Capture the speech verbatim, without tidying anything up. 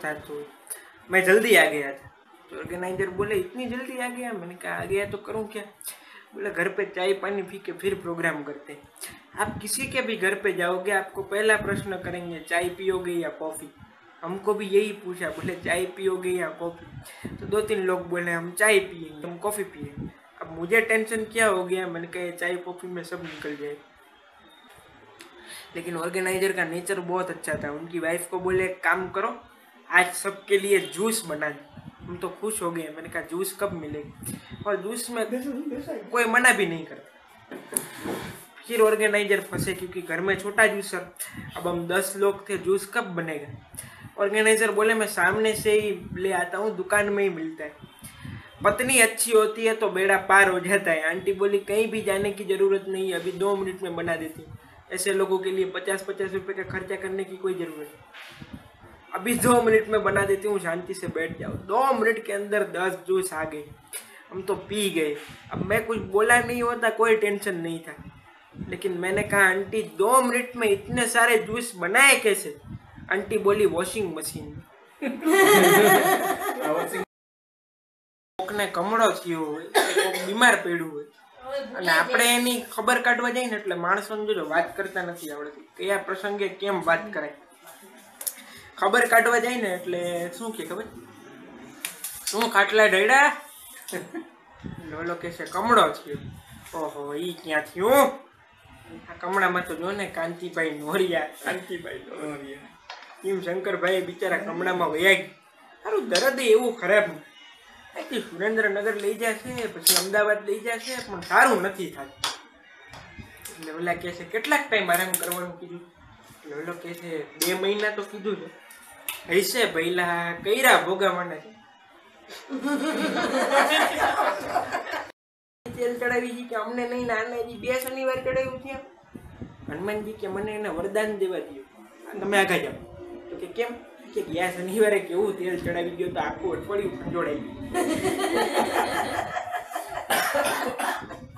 था तो मैं जल्दी आ गया था। तो ऑर्गेनाइजर बोले इतनी जल्दी आ गया? मैंने कहा आ गया तो करूँ क्या। बोला घर पे चाय पानी पी के फिर प्रोग्राम करते हैं। आप किसी के भी घर पे जाओगे आपको पहला प्रश्न करेंगे चाय पियोगे या कॉफ़ी। हमको भी यही पूछा, बोले चाय पियोगे या कॉफ़ी। तो दो तीन लोग बोले हम चाय पिएंगे, हम कॉफ़ी पिए। अब मुझे टेंशन क्या हो गया, मैंने कहा चाय कॉफ़ी में सब निकल जाए। लेकिन ऑर्गेनाइजर का नेचर बहुत अच्छा था। उनकी वाइफ को बोले काम करो आज सबके लिए जूस बना दे। हम तो खुश हो गए। मैंने कहा जूस कब मिलेगी, और जूस में कोई मना भी नहीं करता। फिर ऑर्गेनाइजर फंसे क्योंकि घर में छोटा जूसर, अब हम दस लोग थे, जूस कब बनेगा। ऑर्गेनाइजर बोले मैं सामने से ही ले आता हूँ, दुकान में ही मिलता है। पत्नी अच्छी होती है तो बेड़ा पार हो जाता है। आंटी बोली कहीं भी जाने की ज़रूरत नहीं, अभी दो मिनट में बना देती। ऐसे लोगों के लिए पचास पचास रुपये का खर्चा करने की कोई ज़रूरत नहीं, अभी दो मिनट में बना देती हूँ, शांति से बैठ जाओ। दो मिनट के अंदर दस जूस आ गए, हम तो पी गए। अब मैं कुछ बोला नहीं होता, कोई टेंशन नहीं था। लेकिन मैंने कहा आंटी दो मिनट में इतने सारे जूस बनाए कैसे? आंटी बोली वॉशिंग मशीन कोकने कमड़ो थयो होय, कोक बीमार पड्यो होय અને આપણે એની ખબર કાઢવા જઈએ ને એટલે માણસોને જો વાત કરતા નથી આવડતી, કયા પ્રસંગે કેમ વાત કરાય खबर काटवा जाए ने एटले शू के खबर शू खाटला डैडा लोलो कहेशे कमड़ो थयो। ओहो ई क्या थयो? आ कमड़ा में तो जो ने कांतिभाई नोरिया कांतिभाई नोरिया किम शंकर भाई बिचारा कमड़ा में वया गया। अरे दर्द एवं खराब कि सुरेन्द्रनगर लई जाशे पछी अमदावाद लई जाशे पण सारू नथी थातुं। એટલે ઓલા કહેશે કેટલાક ટાઈમ આરામ કરવાનું કીધું? લોલો કહેશે બે મહિના તો કીધું છે। ऐसे भैला कईरा भोगा माने तेल चढ़ावी जी के हमने नहीं नाने जी बे शनिवार चढ़ाव्यू छे। हनुमान जी के मने एने वरदान देवा दियो तमे आगे जाओ। तो के केम के गया शनिवारे केवू तेल चढ़ावी गयो तो आखो अटपड़ियू खंजोड़ाई गयो।